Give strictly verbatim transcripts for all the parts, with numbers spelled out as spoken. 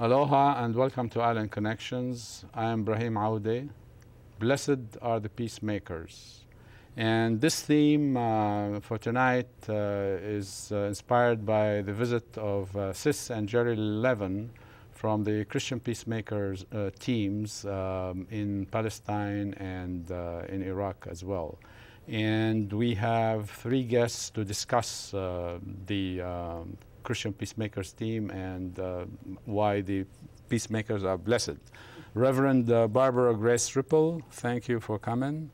Aloha and welcome to Island Connections. I am Ibrahim Aoude. Blessed are the peacemakers. And this theme uh, for tonight uh, is uh, inspired by the visit of uh, Sis and Jerry Levin from the Christian Peacemakers uh, teams um, in Palestine and uh, in Iraq as well. And we have three guests to discuss uh, the um, Christian Peacemakers team and uh, why the peacemakers are blessed. Reverend uh, Barbara Grace Ripple, thank you for coming.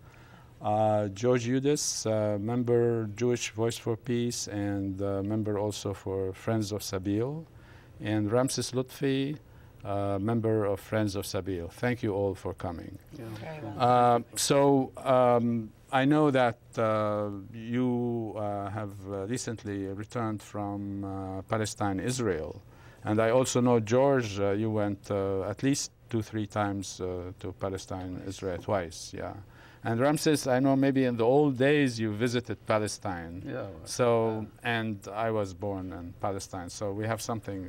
Uh, George Hudes, uh, member Jewish Voice for Peace and uh, member also for Friends of Sabeel, and Ramsis Lutfy, uh, member of Friends of Sabeel. Thank you all for coming. Yeah. Very well. uh, so um, I know that uh, you uh, have recently returned from uh, Palestine, Israel, and I also know, George, uh, you went uh, at least two, three times uh, to Palestine, twice. Israel, twice, yeah. And Ramses, I know maybe in the old days you visited Palestine. Yeah. Well, so, yeah. And I was born in Palestine, so we have something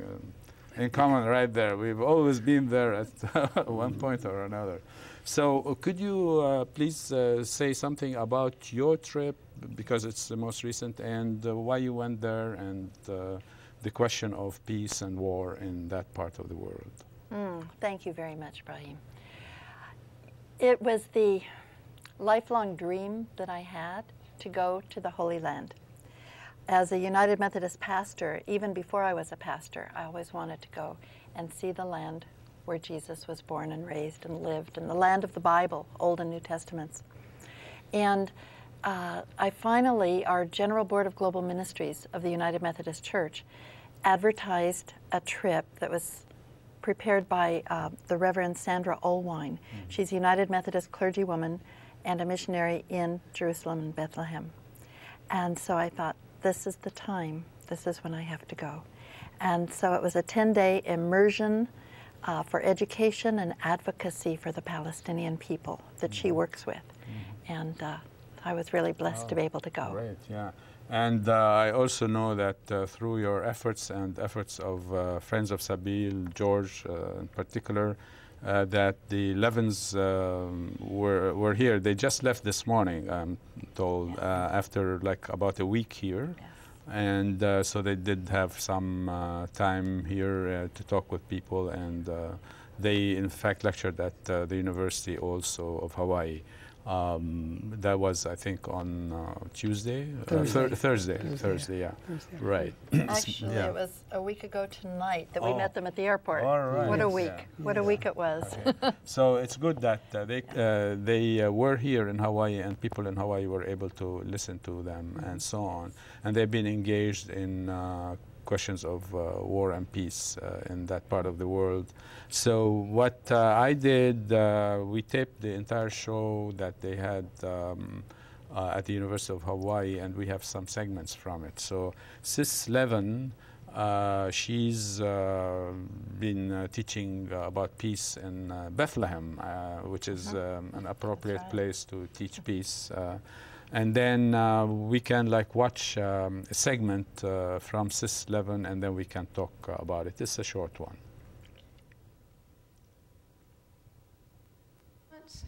uh, in common right there. We've always been there at one point or another. So uh, could you uh, please uh, say something about your trip, because it's the most recent, and uh, why you went there, and uh, the question of peace and war in that part of the world? Mm, thank you very much, Ibrahim. It was the lifelong dream that I had to go to the Holy Land. As a United Methodist pastor, even before I was a pastor, I always wanted to go and see the land where Jesus was born and raised and lived, and the land of the Bible, Old and New Testaments. And uh, I finally, our General Board of Global Ministries of the United Methodist Church advertised a trip that was prepared by uh, the Reverend Sandra Olwine. Mm-hmm. She's a United Methodist clergywoman and a missionary in Jerusalem and Bethlehem. And so I thought, this is the time, this is when I have to go. And so it was a ten-day immersion uh, for education and advocacy for the Palestinian people that mm-hmm. she works with. Mm-hmm. And uh, I was really blessed oh, to be able to go. Great, yeah. And uh, I also know that uh, through your efforts and efforts of uh, Friends of Sabeel, George uh, in particular, Uh, that the Levins uh, were, were here. They just left this morning, I'm told, uh, after like about a week here. Yes. And uh, so they did have some uh, time here uh, to talk with people, and uh, they in fact lectured at uh, the University also of Hawaii. Um, that was, I think, on uh, Tuesday? Thursday. Uh, thur Thursday. Thursday, Thursday, yeah. Thursday. Right. Actually, yeah. It was a week ago tonight that oh. we met them at the airport. All right. What a week. Yeah. What a yeah. week it was. Okay. So it's good that uh, they, uh, they uh, were here in Hawaii, and people in Hawaii were able to listen to them mm-hmm. and so on. And they've been engaged in uh, questions of uh, war and peace uh, in that part of the world. So what uh, I did, uh, we taped the entire show that they had um, uh, at the University of Hawaii, and we have some segments from it. So Sis Levin, uh, she's uh, been uh, teaching uh, about peace in uh, Bethlehem, uh, which is um, an appropriate place to teach peace. Uh, And then uh, we can like watch um, a segment uh, from Sis Levin, and then we can talk about it. It's a short one.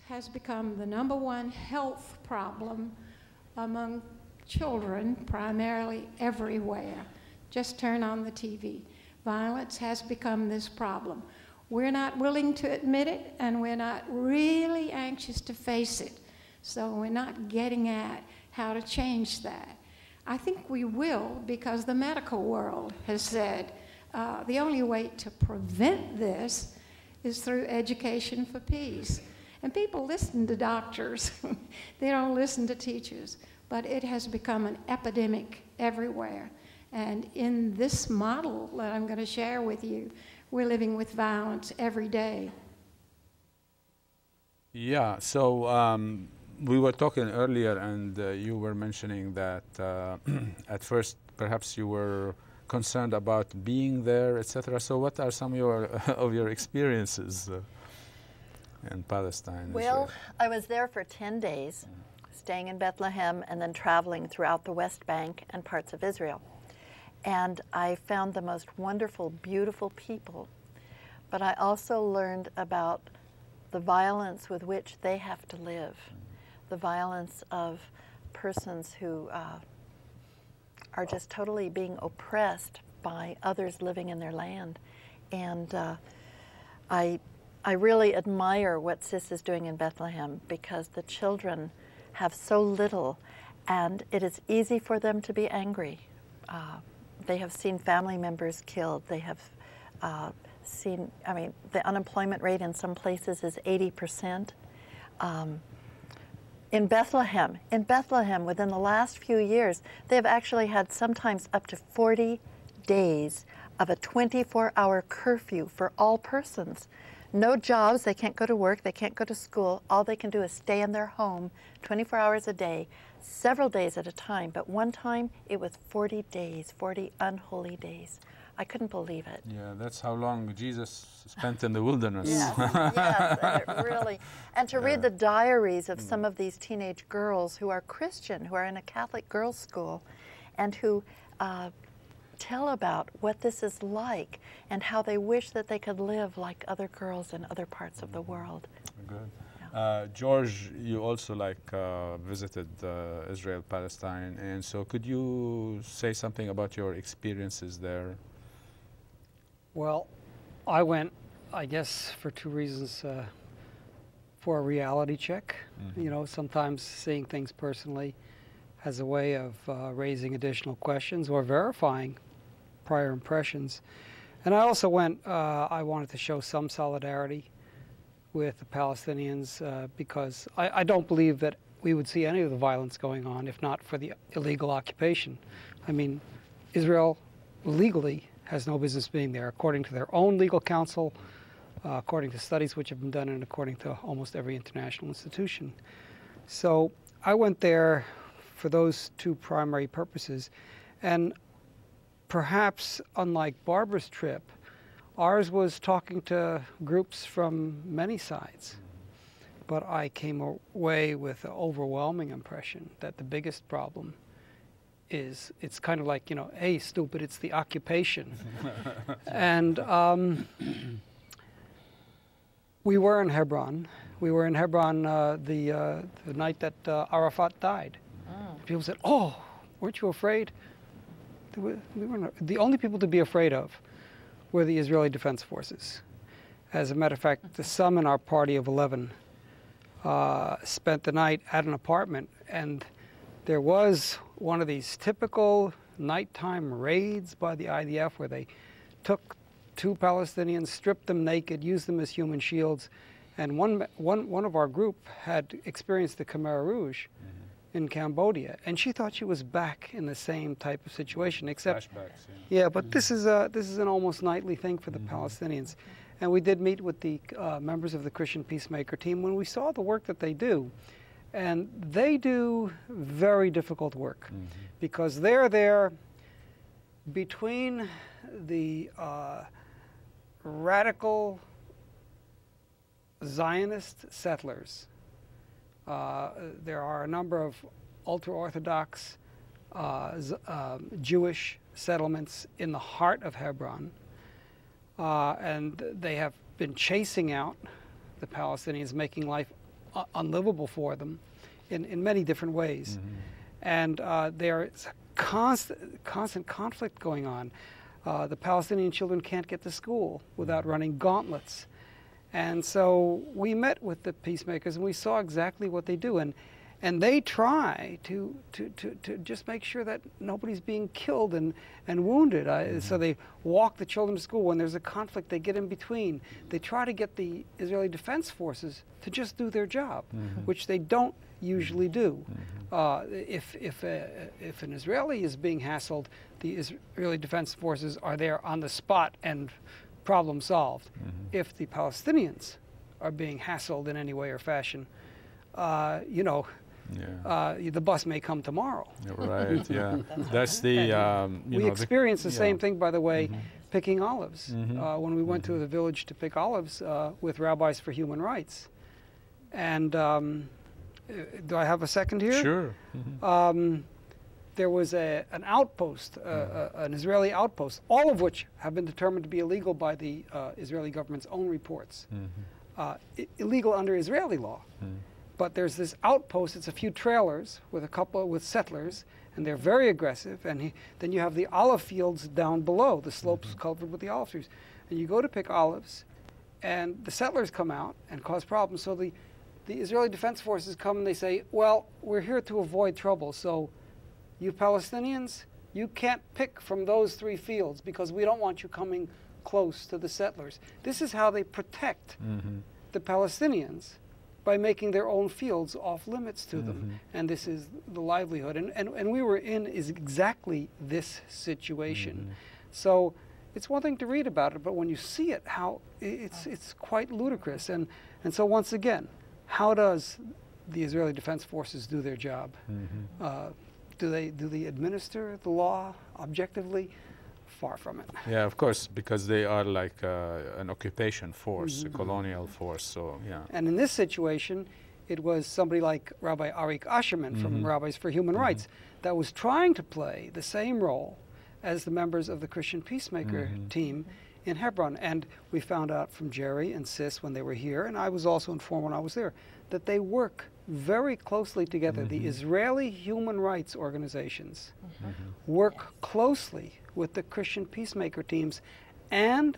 Has become the number one health problem among children, primarily everywhere. Just turn on the T V. Violence has become this problem. We're not willing to admit it, and we're not really anxious to face it. So we're not getting at how to change that. I think we will, because the medical world has said uh, the only way to prevent this is through education for peace. And people listen to doctors. They don't listen to teachers. But it has become an epidemic everywhere. And in this model that I'm going to share with you, we're living with violence every day. Yeah, so um we were talking earlier, and uh, you were mentioning that uh, at first perhaps you were concerned about being there, et cetera. So what are some of your, of your experiences uh, in Palestine? Well, I was there for ten days, staying in Bethlehem and then traveling throughout the West Bank and parts of Israel. And I found the most wonderful, beautiful people. but I also learned about the violence with which they have to live, the violence of persons who uh, are just totally being oppressed by others living in their land. And uh, I, I really admire what Sis is doing in Bethlehem, because the children have so little, and it is easy for them to be angry. Uh, they have seen family members killed. They have uh, seen, I mean, the unemployment rate in some places is eighty percent. Um, in Bethlehem, in Bethlehem, within the last few years, they have actually had sometimes up to forty days of a twenty-four hour curfew for all persons. No jobs, they can't go to work, they can't go to school. All they can do is stay in their home twenty-four hours a day, several days at a time. But one time, it was forty days, forty unholy days. I couldn't believe it. Yeah, that's how long Jesus spent in the wilderness. Yes, yes, and it really. And to yeah. read the diaries of some of these teenage girls who are Christian, who are in a Catholic girls' school, and who uh, tell about what this is like and how they wish that they could live like other girls in other parts of the world. Good. Yeah. Uh, George, you also like uh, visited uh, Israel, Palestine, and so could you say something about your experiences there? Well, I went, I guess, for two reasons. Uh, for a reality check. Mm-hmm. You know, sometimes seeing things personally has a way of uh, raising additional questions or verifying prior impressions. And I also went, uh, I wanted to show some solidarity with the Palestinians uh, because I, I don't believe that we would see any of the violence going on if not for the illegal occupation. I mean, Israel legally has no business being there, according to their own legal counsel, uh, according to studies which have been done, and according to almost every international institution. So I went there for those two primary purposes. And perhaps, unlike Barbara's trip, ours was talking to groups from many sides. But I came away with an overwhelming impression that the biggest problem is, it's kind of like, you know, hey, stupid, it's the occupation. And um, we were in Hebron. We were in Hebron uh, the, uh, the night that uh, Arafat died. Oh. People said, oh, weren't you afraid? We were not. The only people to be afraid of were the Israeli Defense Forces. As a matter of fact, the some in our party of eleven uh, spent the night at an apartment, and there was one of these typical nighttime raids by the I D F where they took two Palestinians, stripped them naked, used them as human shields. And one, one, one of our group had experienced the Khmer Rouge mm-hmm. in Cambodia, and she thought she was back in the same type of situation, except, flashbacks, yeah, yeah but mm-hmm. this is a, this is an almost nightly thing for the mm-hmm. Palestinians. And we did meet with the uh, members of the Christian Peacemaker Team when we saw the work that they do. And they do very difficult work mm-hmm. because they're there between the uh, radical Zionist settlers. Uh, there are a number of ultra-Orthodox uh, uh, Jewish settlements in the heart of Hebron, uh, and they have been chasing out the Palestinians, making life Uh, unlivable for them in, in many different ways. Mm-hmm. And uh, there's a constant, constant conflict going on. Uh, the Palestinian children can't get to school without running gauntlets. And so we met with the peacemakers and we saw exactly what they do. And, and they try to, to, to, to just make sure that nobody's being killed and, and wounded. I, mm-hmm. So they walk the children to school. When there's a conflict, they get in between. They try to get the Israeli Defense Forces to just do their job, mm-hmm. which they don't usually do. Mm-hmm. uh, if, if, uh, if an Israeli is being hassled, the Israeli Defense Forces are there on the spot and problem solved. Mm-hmm. If the Palestinians are being hassled in any way or fashion, uh, you know, Yeah. Uh, the bus may come tomorrow. Right, yeah. That's the... Um, you we know, experienced the, the same yeah. thing, by the way, mm-hmm. picking olives. Mm-hmm. uh, when we went mm-hmm. to the village to pick olives uh, with Rabbis for Human Rights. And um, do I have a second here? Sure. Mm-hmm. um, there was a, an outpost, uh, uh, an Israeli outpost, all of which have been determined to be illegal by the uh, Israeli government's own reports. Mm-hmm. uh, illegal under Israeli law. Mm. But there's this outpost, it's a few trailers with a couple with settlers, and they're very aggressive. And he, then you have the olive fields down below, the slopes mm-hmm. covered with the olive trees. And you go to pick olives, and the settlers come out and cause problems. So the, the Israeli Defense Forces come and they say, well, we're here to avoid trouble, so you Palestinians, you can't pick from those three fields because we don't want you coming close to the settlers. This is how they protect mm-hmm. the Palestinians, by making their own fields off limits to mm-hmm. them. And this is the livelihood. And, and, and we were in is exactly this situation. Mm-hmm. So it's one thing to read about it, but when you see it, how it's, it's quite ludicrous. And, and so once again, how does the Israeli Defense Forces do their job? Mm-hmm. uh, do they, do they administer the law objectively? Far from it. Yeah, of course, because they are like uh, an occupation force, mm-hmm. a colonial force, so yeah. And in this situation, it was somebody like Rabbi Arik Asherman mm-hmm. from Rabbis for Human mm-hmm. Rights that was trying to play the same role as the members of the Christian Peacemaker mm-hmm. team in Hebron. And we found out from Jerry and Sis when they were here, and I was also informed when I was there, that they work very closely together. Mm-hmm. The Israeli human rights organizations mm-hmm. work yes. closely with the Christian Peacemaker teams and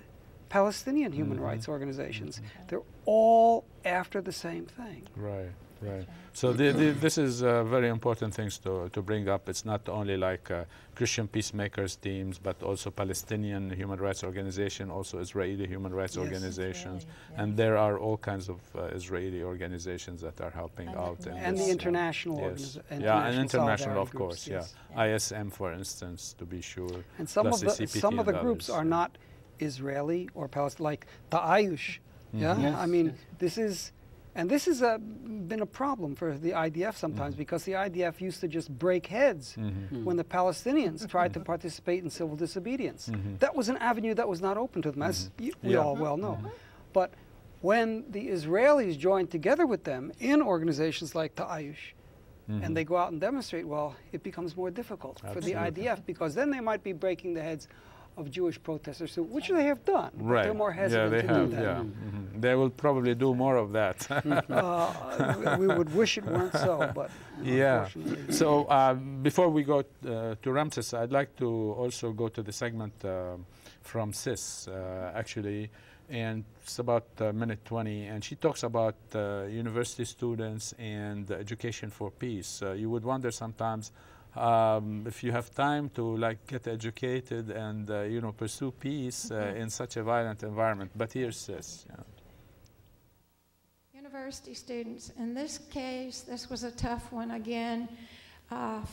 Palestinian human mm-hmm. rights organizations. Mm-hmm. They're all after the same thing. Right, right. So the, the, this is uh, very important things to, to bring up. It's not only like uh, Christian Peacemakers teams, but also Palestinian human rights organization, also Israeli human rights yes. organizations. Israeli, yes. And there are all kinds of uh, Israeli organizations that are helping and out. And, and the international yeah. Yes. International yeah, and international, of course, groups, yeah. Yes. I S M, for instance, to be sure. And some of the, C P T some of the groups others. Are not Israeli or Palestinian, like Ta'ayush. Mm-hmm. Yeah, yes. I mean, yes. this is... And this has uh, been a problem for the I D F sometimes mm-hmm. because the I D F used to just break heads mm-hmm. when the Palestinians tried to participate in civil disobedience. Mm-hmm. That was an avenue that was not open to them, as mm-hmm. you, we yeah. all well know. Mm-hmm. But when the Israelis joined together with them in organizations like Ta'ayush, mm-hmm. and they go out and demonstrate, well, it becomes more difficult Absolutely. For the I D F because then they might be breaking the heads of Jewish protesters, which they have done. Right. They're more hesitant yeah, they to have, do that. Yeah. Mm-hmm. They will probably do more of that. uh, we, we would wish it weren't so, but yeah. So uh, before we go uh, to Ramses, I'd like to also go to the segment uh, from Sis, uh, actually, and it's about uh, minute twenty, and she talks about uh, university students and education for peace. Uh, you would wonder sometimes Um, if you have time to like get educated and uh, you know pursue peace uh, mm-hmm. in such a violent environment, but here it says, yeah. University students. In this case, this was a tough one again uh,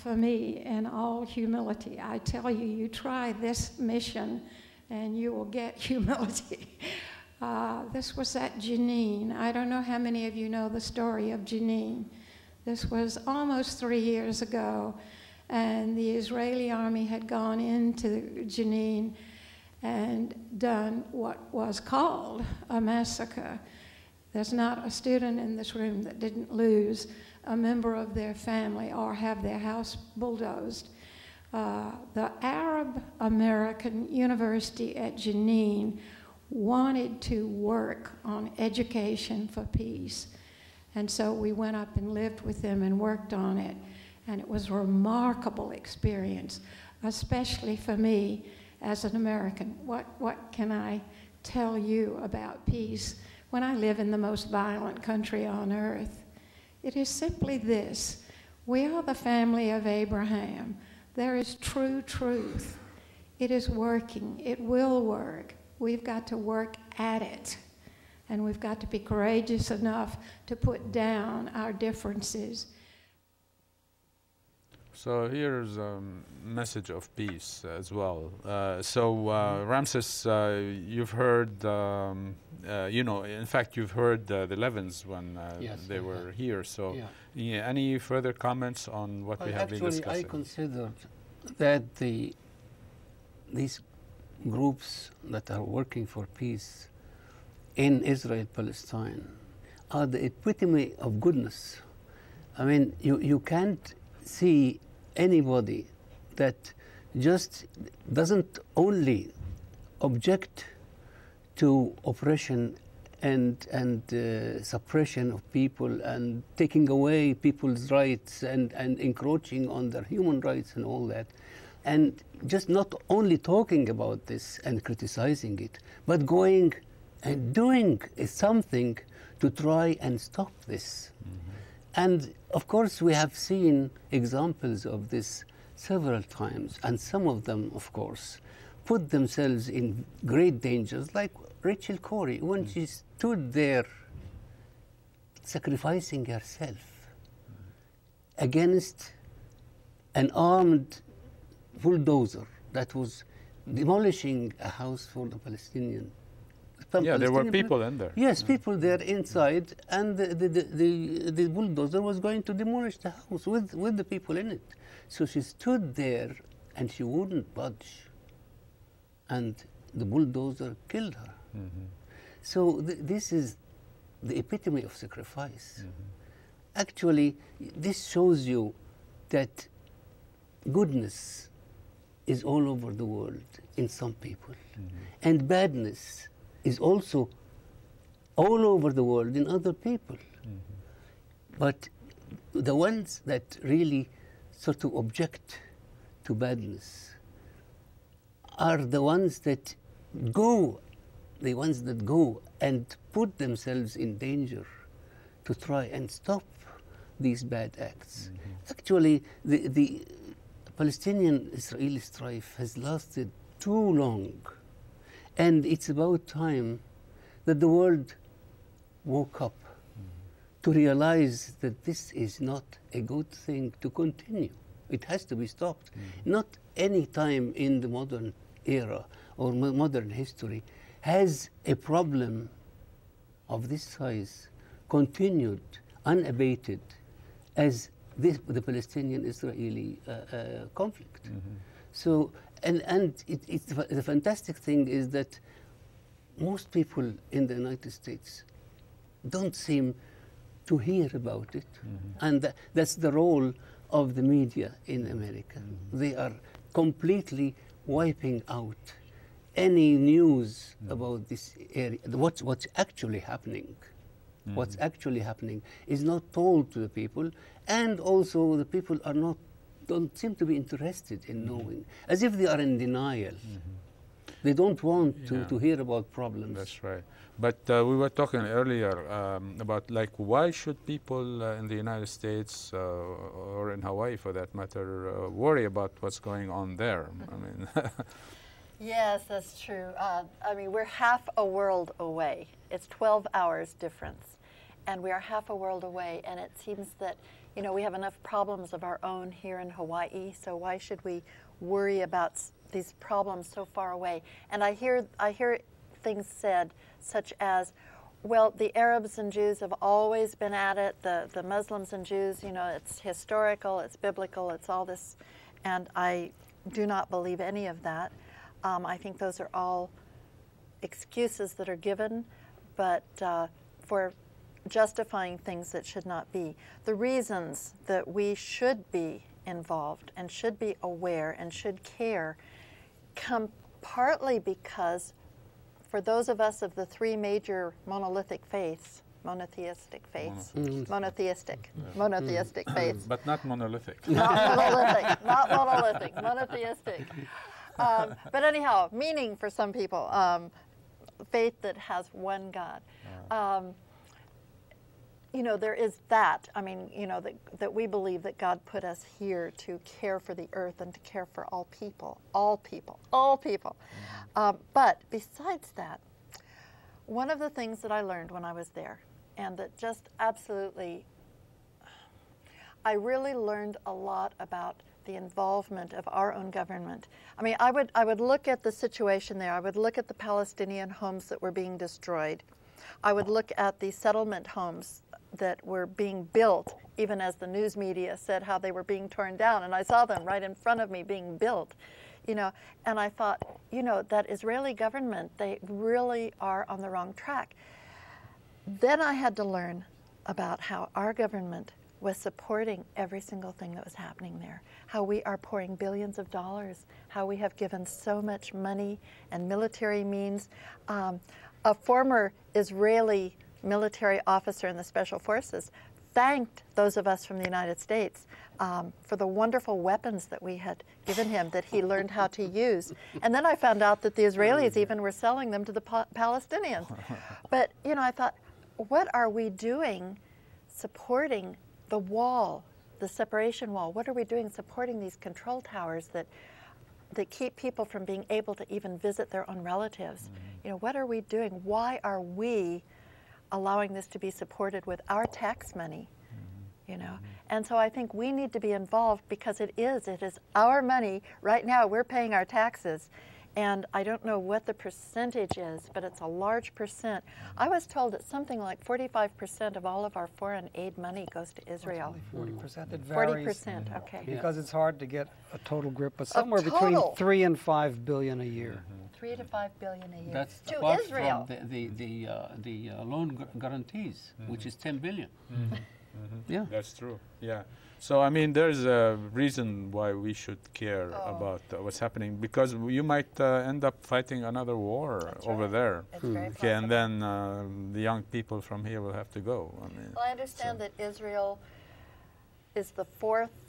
for me. In all humility, I tell you, you try this mission, and you will get humility. uh, this was at Jenin. I don't know how many of you know the story of Jenin. This was almost three years ago. And the Israeli army had gone into Jenin and done what was called a massacre. There's not a student in this room that didn't lose a member of their family or have their house bulldozed. Uh, the Arab American University at Jenin wanted to work on education for peace. And so we went up and lived with them and worked on it. And it was a remarkable experience, especially for me as an American. What, what can I tell you about peace when I live in the most violent country on earth? It is simply this. We are the family of Abraham. There is true truth. It is working. It will work. We've got to work at it. And we've got to be courageous enough to put down our differences. So here's a message of peace as well. Uh, so uh, Ramses, uh, you've heard, um, uh, you know, in fact, you've heard uh, the Levins when uh, yes, they were yeah. here. So yeah. Yeah, any further comments on what well, we have been discussing? Actually, I consider that the, these groups that are working for peace in Israel, Palestine, are the epitome of goodness. I mean, you, you can't see anybody that just doesn't only object to oppression and, and uh, suppression of people and taking away people's rights and, and encroaching on their human rights and all that. And just not only talking about this and criticizing it, but going and doing something to try and stop this. Mm-hmm. And of course, we have seen examples of this several times, and some of them, of course, put themselves in great dangers, like Rachel Corrie, when mm-hmm. she stood there sacrificing herself mm-hmm. against an armed bulldozer that was demolishing a house for the Palestinian. Some yeah, Palestinian there were people in there. Yes, yeah. people there inside, and the, the, the, the, the bulldozer was going to demolish the house with, with the people in it. So she stood there, and she wouldn't budge, and the bulldozer killed her. Mm-hmm. So th this is the epitome of sacrifice. Mm-hmm. Actually, this shows you that goodness is all over the world in some people, mm-hmm. and badness is also all over the world in other people. Mm-hmm. But the ones that really sort of object to badness are the ones that go, the ones that go and put themselves in danger to try and stop these bad acts. Mm-hmm. Actually, the, the Palestinian-Israeli strife has lasted too long, and it's about time that the world woke up mm-hmm. to realize that this is not a good thing to continue. It has to be stopped. Mm-hmm. Not any time in the modern era or modern history has a problem of this size continued unabated as This, the Palestinian-Israeli uh, uh, conflict. Mm-hmm. So, and, and it, it's the fantastic thing is that most people in the United States don't seem to hear about it. Mm-hmm. And th that's the role of the media in America. Mm-hmm. They are completely wiping out any news mm-hmm. about this area, what's, what's actually happening. Mm-hmm. What's actually happening is not told to the people, and also the people are not, don't seem to be interested in mm-hmm. knowing, as if they are in denial. Mm-hmm. They don't want to, yeah. to hear about problems. That's right. But uh, we were talking earlier um, about, like, why should people uh, in the United States uh, or in Hawaii, for that matter, uh, worry about what's going on there? I mean, yes, that's true. Uh, I mean, we're half a world away. It's twelve hours difference, and we are half a world away. And it seems that, you know, we have enough problems of our own here in Hawaii. So why should we worry about s these problems so far away? And I hear I hear things said such as, well, the Arabs and Jews have always been at it. The the Muslims and Jews, you know, it's historical, it's biblical, it's all this. And I do not believe any of that. Um, I think those are all excuses that are given, but uh, for justifying things that should not be. The reasons that we should be involved and should be aware and should care come partly because for those of us of the three major monolithic faiths, monotheistic faiths, mm. monotheistic, mm. monotheistic mm. faiths. But not monolithic. Not monolithic, not monolithic, monotheistic. Um, but anyhow, meaning for some people, um, faith that has one God. Um, you know, there is that. I mean, you know, that, that we believe that God put us here to care for the earth and to care for all people, all people, all people. Um, but besides that, one of the things that I learned when I was there, and that just absolutely, I really learned a lot about the involvement of our own government. I mean, I would, I would look at the situation there. I would look at the Palestinian homes that were being destroyed. I would look at the settlement homes that were being built, even as the news media said how they were being torn down. And I saw them right in front of me being built, you know. And I thought, you know, that Israeli government, they really are on the wrong track. Then I had to learn about how our government was supporting every single thing that was happening there, how we are pouring billions of dollars, how we have given so much money and military means. Um, a former Israeli military officer in the Special Forces thanked those of us from the United States um, for the wonderful weapons that we had given him that he learned how to use. And then I found out that the Israelis even were selling them to the pa- Palestinians. But, you know, I thought, what are we doing supporting the wall, the separation wall? What are we doing supporting these control towers that that keep people from being able to even visit their own relatives? Mm-hmm. You know, what are we doing? Why are we allowing this to be supported with our tax money? Mm-hmm. You know, mm-hmm. And so I think we need to be involved, because it is it is our money right now. We're paying our taxes, and I don't know what the percentage is, but it's a large percent. I was told that something like forty-five percent of all of our foreign aid money goes to Israel. forty percent, it varies. forty percent, okay. Because it's hard to get a total grip, but somewhere between three and five billion a year. Mm-hmm. Three to five billion a year. That's to apart Israel. From the the the, uh, the uh, loan guarantees, mm-hmm. which is ten billion. Mm-hmm. Mm-hmm. Yeah, that's true. Yeah. So, I mean, there's a reason why we should care oh. about uh, what's happening, because you might uh, end up fighting another war That's over right. there. It's mm. very okay, possible. And then uh, the young people from here will have to go. I mean, well, I understand so. that Israel is the fourth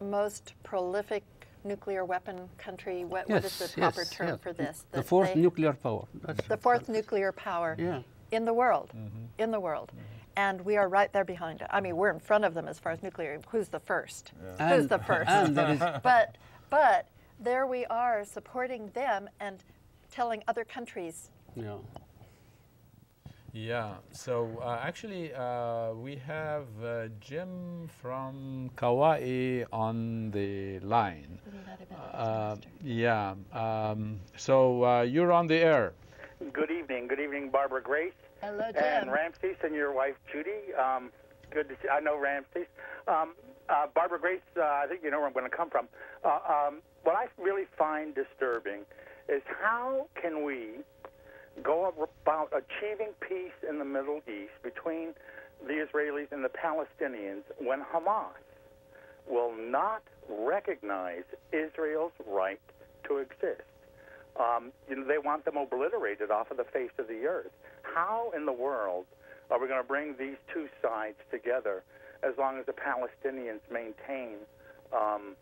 most prolific nuclear weapon country. What, yes, what is the proper yes, term yes. for this? The fourth they, nuclear power. That's the fourth nuclear power yeah. in the world. Mm-hmm. In the world. Mm-hmm. And we are right there behind it. I mean, we're in front of them as far as nuclear. Who's the first? Yeah. Who's the first? but, but there we are supporting them and telling other countries. Yeah. Yeah. So uh, actually, uh, we have uh, Jim from Kauai on the line. Uh, yeah. Um, so uh, you're on the air. Good evening. Good evening, Barbara Grace. Hello, Jim. And Ramsis and your wife, Judy. Um, good to see I know Ramsis. Um, uh, Barbara Grace, uh, I think you know where I'm going to come from. Uh, um, what I really find disturbing is how can we go about achieving peace in the Middle East between the Israelis and the Palestinians when Hamas will not recognize Israel's right to exist? Um, you know, they want them obliterated off of the face of the earth. How in the world are we going to bring these two sides together as long as the Palestinians maintain um,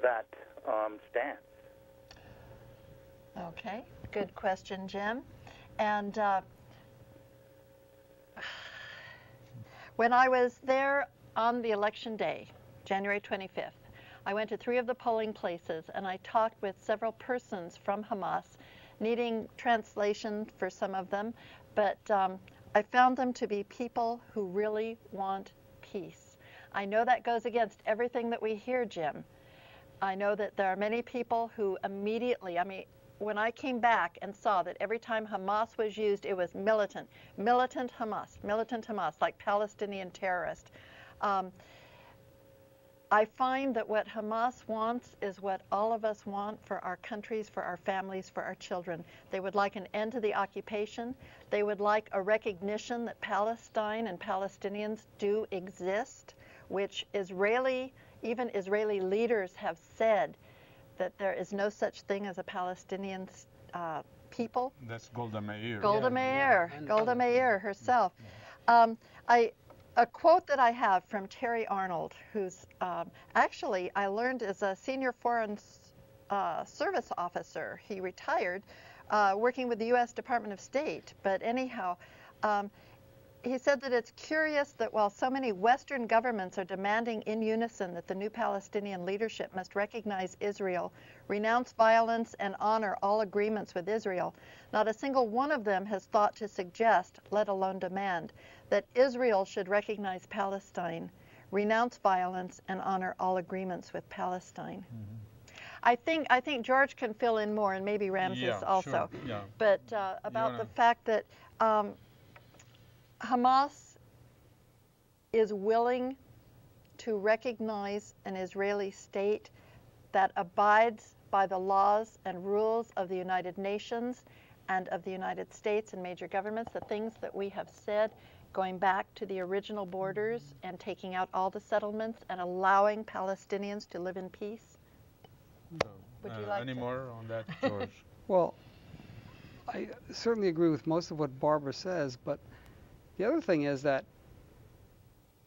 that um, stance? Okay, good question, Jim. And uh, when I was there on the election day, January twenty-fifth, I went to three of the polling places, and I talked with several persons from Hamas, needing translation for some of them, but um, I found them to be people who really want peace. I know that goes against everything that we hear, Jim. I know that there are many people who immediately, I mean, when I came back and saw that every time Hamas was used, it was militant, militant Hamas, militant Hamas, like Palestinian terrorist. Um, I find that what Hamas wants is what all of us want for our countries, for our families, for our children. They would like an end to the occupation. They would like a recognition that Palestine and Palestinians do exist, which Israeli, even Israeli leaders have said that there is no such thing as a Palestinian uh, people. That's Golda Meir. Golda Meir, yeah. Golda Meir herself. Yeah. Um, I. A quote that I have from Terry Arnold, who's um, actually I learned is a senior foreign uh, service officer. He retired uh, working with the U S Department of State. But anyhow, um, he said that it's curious that while so many Western governments are demanding in unison that the new Palestinian leadership must recognize Israel, renounce violence, and honor all agreements with Israel, not a single one of them has thought to suggest, let alone demand, that Israel should recognize Palestine, renounce violence, and honor all agreements with Palestine. Mm-hmm. I think I think George can fill in more, and maybe Ramses yeah, also. Sure. Yeah. But uh, about the fact that um, Hamas is willing to recognize an Israeli state that abides by the laws and rules of the United Nations and of the United States and major governments, the things that we have said going back to the original borders and taking out all the settlements and allowing Palestinians to live in peace? No. Would you uh, like any to? more on that, George? Well, I certainly agree with most of what Barbara says, but the other thing is that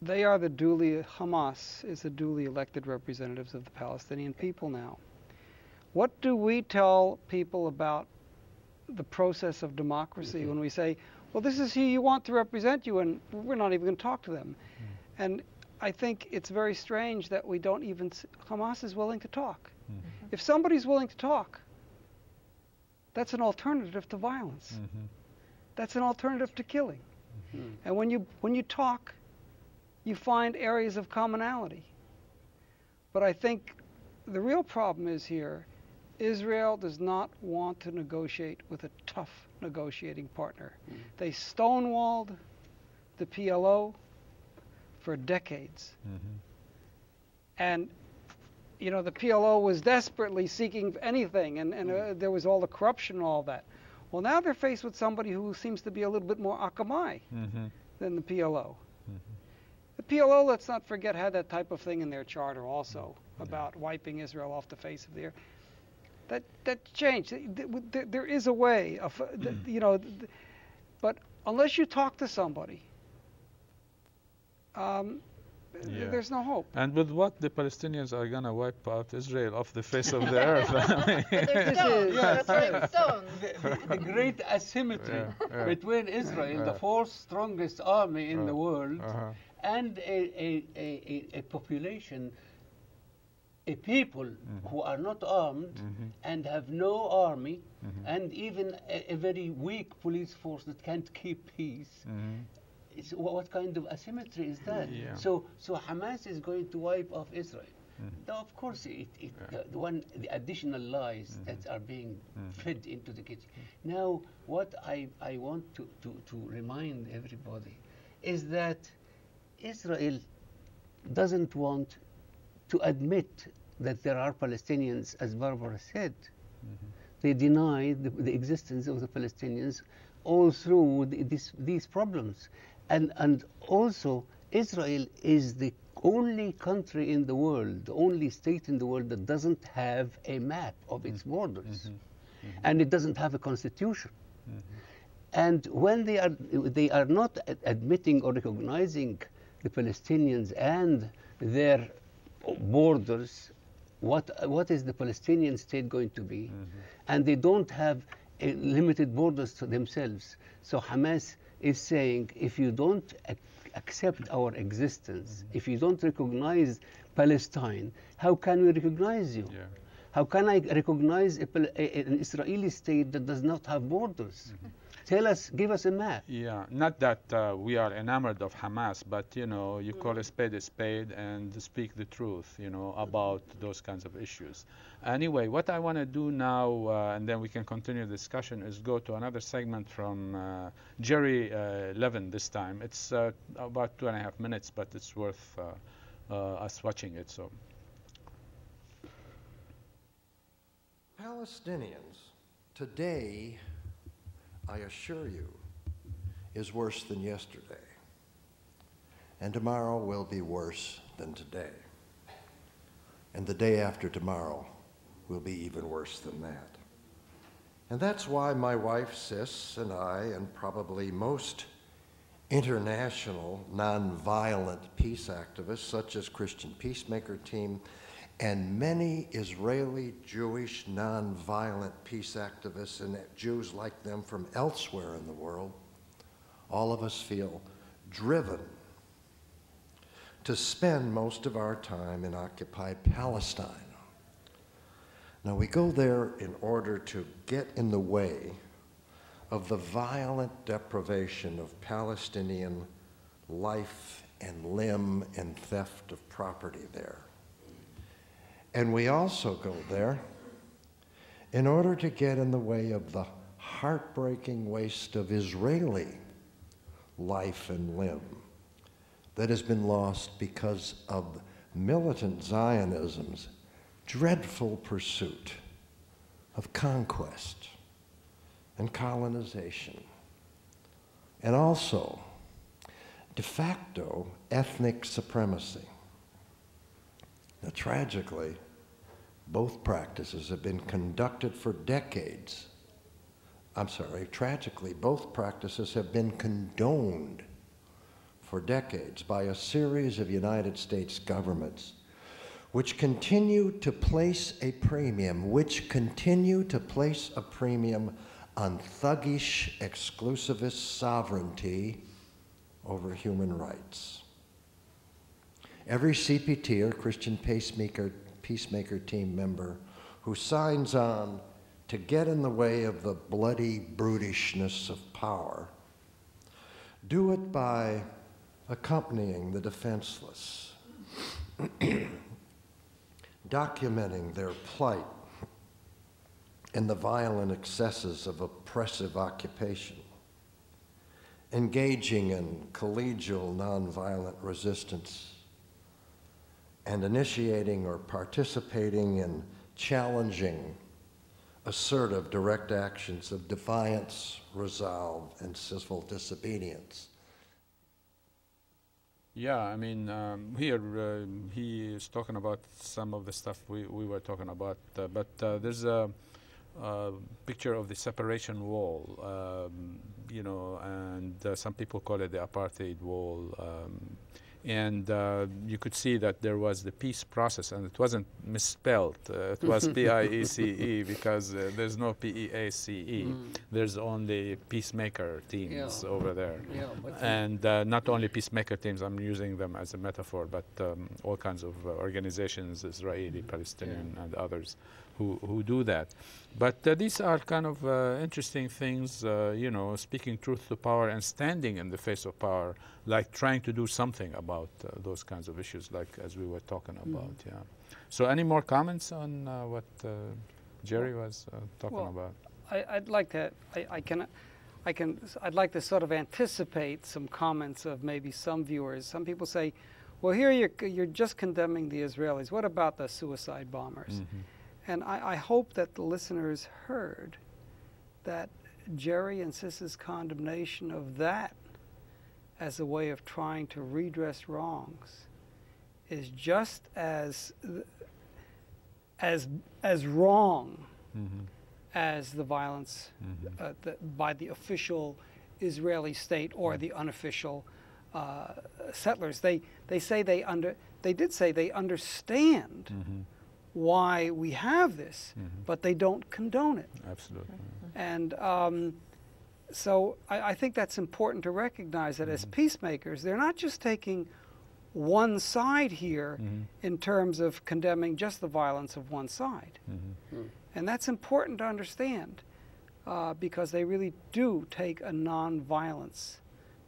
they are the duly, Hamas is the duly elected representatives of the Palestinian people now. What do we tell people about the process of democracy mm-hmm. when we say, well, this is who you want to represent you, and we're not even going to talk to them? Mm-hmm. And I think it's very strange that we don't even, Hamas is willing to talk. Mm-hmm. If somebody's willing to talk, that's an alternative to violence. Mm-hmm. That's an alternative to killing. Mm-hmm. And when you, when you talk, you find areas of commonality. But I think the real problem is here, Israel does not want to negotiate with a tough negotiating partner. Mm-hmm. They stonewalled the P L O for decades. Mm-hmm. And you know, the P L O was desperately seeking anything, and, and uh, there was all the corruption and all that. Well, now they're faced with somebody who seems to be a little bit more Akamai mm-hmm. than the P L O. Mm-hmm. The P L O, let's not forget, had that type of thing in their charter also mm-hmm. about wiping Israel off the face of the earth. That, that changed. There, there is a way of, you know, but unless you talk to somebody, um, Yeah. There's no hope. And with what the Palestinians are going to wipe out Israel off the face of the earth. They're stones. Yeah. They're stones. The, the, the great asymmetry yeah. Yeah. between Israel, yeah. the fourth strongest army in yeah. the world, uh-huh. and a, a, a, a population, a people mm-hmm. who are not armed mm-hmm. and have no army, mm-hmm. and even a, a very weak police force that can't keep peace. Mm-hmm. It's, what kind of asymmetry is that? Yeah. So, so Hamas is going to wipe off Israel. Mm-hmm. Now, of course, it, it, yeah. the, the one the additional lies mm-hmm. that are being mm-hmm. fed into the kitchen. Mm-hmm. Now, what I I want to, to, to remind everybody is that Israel doesn't want to admit that there are Palestinians, as Barbara said. Mm-hmm. They deny the, the existence of the Palestinians all through the, this, these problems. And, and also, Israel is the only country in the world, the only state in the world that doesn't have a map of its borders. Mm-hmm. Mm-hmm. And it doesn't have a constitution. Mm-hmm. And when they are, they are not ad- admitting or recognizing the Palestinians and their borders, what, what is the Palestinian state going to be? Mm-hmm. And they don't have a limited borders to themselves. So Hamas is saying, if you don't ac accept our existence, mm-hmm. if you don't recognize Palestine, how can we recognize you? Yeah. How can I recognize a, a, an Israeli state that does not have borders? Mm-hmm. Tell us, give us a map. Yeah, not that uh, we are enamored of Hamas, but you know, you mm-hmm. call a spade a spade and speak the truth, you know, about those kinds of issues. Anyway, what I want to do now, uh, and then we can continue the discussion, is go to another segment from uh, Jerry uh, Levin this time. It's uh, about two and a half minutes, but it's worth uh, uh, us watching it, so. Palestinians today, I assure you, is worse than yesterday, and tomorrow will be worse than today, and the day after tomorrow will be even worse than that. And that's why my wife, Sis, and I, and probably most international nonviolent peace activists, such as Christian Peacemaker Team, and many Israeli Jewish nonviolent peace activists and Jews like them from elsewhere in the world, all of us feel driven to spend most of our time in occupied Palestine. Now, we go there in order to get in the way of the violent deprivation of Palestinian life and limb and theft of property there. And we also go there in order to get in the way of the heartbreaking waste of Israeli life and limb that has been lost because of militant Zionism's dreadful pursuit of conquest and colonization, and also de facto ethnic supremacy. Now, tragically, both practices have been conducted for decades. I'm sorry, tragically, both practices have been condoned for decades by a series of United States governments, which continue to place a premium, which continue to place a premium on thuggish, exclusivist sovereignty over human rights. Every C P T or Christian Peacemaker, Peacemaker Team member who signs on to get in the way of the bloody brutishness of power, do it by accompanying the defenseless, documenting their plight and the violent excesses of oppressive occupation, engaging in collegial nonviolent resistance, and initiating or participating in challenging, assertive direct actions of defiance, resolve, and civil disobedience. Yeah, I mean, um, here uh, he is talking about some of the stuff we, we were talking about, uh, but uh, there's a, a picture of the separation wall, um, you know, and uh, some people call it the apartheid wall. Um, and uh, you could see that there was the peace process, and it wasn't misspelled. Uh, it was P I E C E because uh, there's no P E A C E. Mm. There's only peacemaker teams yeah. over there. Yeah, and uh, not only peacemaker teams, I'm using them as a metaphor, but um, all kinds of uh, organizations, Israeli, Palestinian, yeah. and others who, who do that. But uh, these are kind of uh, interesting things, uh, you know, speaking truth to power and standing in the face of power, like trying to do something about uh, those kinds of issues, like as we were talking about, mm. yeah. So any more comments on uh, what uh, Jerry was uh, talking well, about? I, I'd like to, I, I can, I can, I'd like to sort of anticipate some comments of maybe some viewers. Some people say, well, here you're, you're just condemning the Israelis. What about the suicide bombers? Mm-hmm. And I, I hope that the listeners heard that Jerry and Sis's condemnation of that as a way of trying to redress wrongs is just as as as wrong mm-hmm. as the violence mm-hmm. uh, the, by the official Israeli state or mm-hmm. the unofficial uh, settlers. They they say they under they did say they understand. Mm-hmm. why we have this, mm-hmm. but they don't condone it. Absolutely. Mm-hmm. And um, so I, I think that's important to recognize that mm-hmm. as peacemakers, they're not just taking one side here mm-hmm. in terms of condemning just the violence of one side. Mm-hmm. Mm-hmm. And that's important to understand uh, because they really do take a non-violence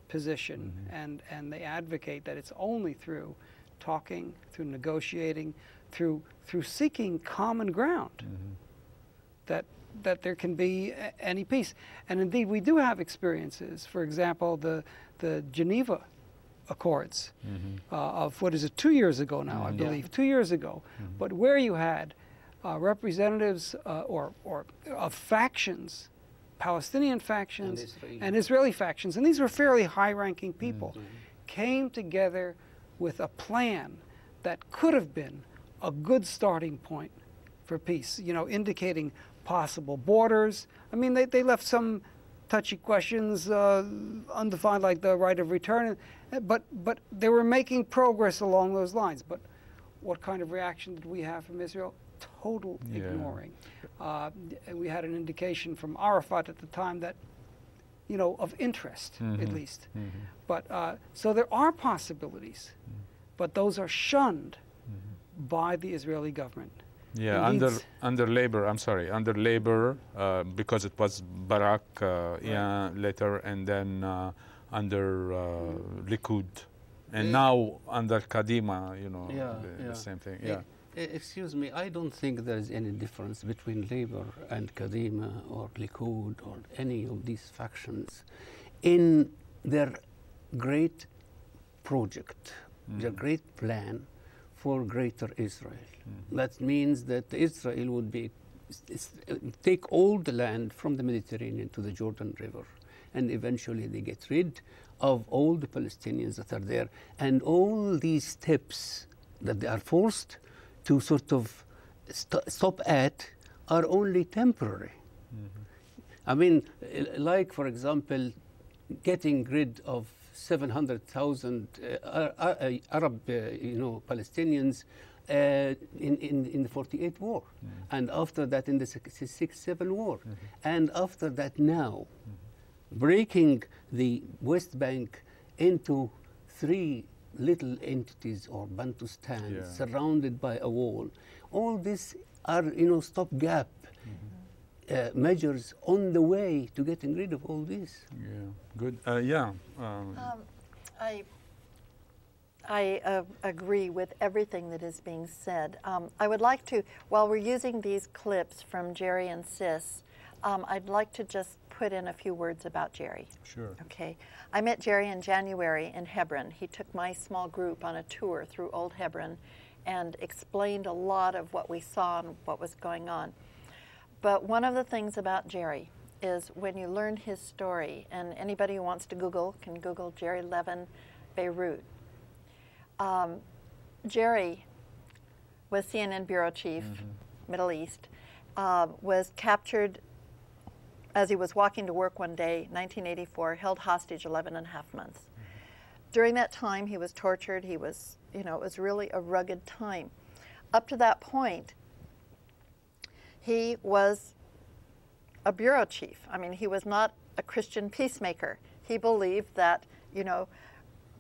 position mm-hmm. and, and they advocate that it's only through talking, through negotiating, through through seeking common ground mm-hmm. that that there can be a, any peace. And indeed we do have experiences, for example the the Geneva Accords mm-hmm. uh, of what is it two years ago now mm-hmm. I believe yeah. two years ago mm-hmm. but where you had uh, representatives uh, or or of factions, Palestinian factions and Israeli, and Israeli factions, and these were fairly high-ranking people mm-hmm. came together with a plan that could have been a good starting point for peace, you know, indicating possible borders. I mean, they, they left some touchy questions uh, undefined, like the right of return, but, but they were making progress along those lines. But what kind of reaction did we have from Israel? Total yeah. ignoring. Uh, and we had an indication from Arafat at the time that, you know, of interest, mm-hmm. at least. Mm-hmm. But uh, so there are possibilities, mm-hmm. but those are shunned by the Israeli government. Yeah, under under labor, I'm sorry, under labor, uh, because it was Barak uh, right. yeah, later, and then uh, under uh, Likud, and it, now under Kadima, you know, yeah, the, yeah. the same thing. Yeah. It, excuse me, I don't think there is any difference between labor and Kadima or Likud or any of these factions in their great project, mm. their great plan for greater Israel. Mm-hmm. That means that Israel would be, take all the land from the Mediterranean to the Jordan River and eventually they get rid of all the Palestinians that are there. And all these steps that they are forced to sort of st stop at are only temporary. Mm-hmm. I mean, like, for example, getting rid of seven hundred thousand uh, Arab, uh, you know, Palestinians uh, in, in, in the forty-eight war, mm-hmm. and after that in the sixty-seven war, mm-hmm. and after that now, mm-hmm. breaking the West Bank into three little entities or Bantustans, yeah. surrounded by a wall. All these are, you know, stopgap Uh, measures on the way to getting rid of all this. Yeah, good. Uh, yeah. Um. Um, I I uh, agree with everything that is being said. Um, I would like to, while we're using these clips from Jerry and Sis, um, I'd like to just put in a few words about Jerry. Sure. Okay. I met Jerry in January in Hebron. He took my small group on a tour through Old Hebron and explained a lot of what we saw and what was going on. But one of the things about Jerry is when you learn his story, and anybody who wants to Google can Google Jerry Levin, Beirut. Um, Jerry was C N N bureau chief, mm-hmm. Middle East, uh, was captured as he was walking to work one day, nineteen eighty-four, held hostage eleven and a half months. Mm-hmm. During that time, he was tortured. He was, you know, it was really a rugged time. Up to that point, he was a bureau chief. I mean, he was not a Christian peacemaker. He believed that, you know,